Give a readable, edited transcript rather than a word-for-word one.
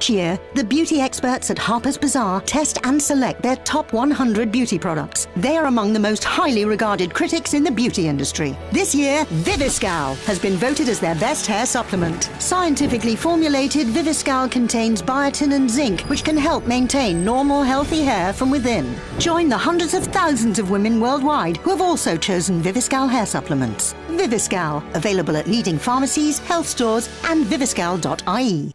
Each year, the beauty experts at Harper's Bazaar test and select their top 100 beauty products. They are among the most highly regarded critics in the beauty industry. This year, Viviscal has been voted as their best hair supplement. Scientifically formulated, Viviscal contains biotin and zinc, which can help maintain normal, healthy hair from within. Join the hundreds of thousands of women worldwide who have also chosen Viviscal hair supplements. Viviscal, available at leading pharmacies, health stores, and viviscal.ie.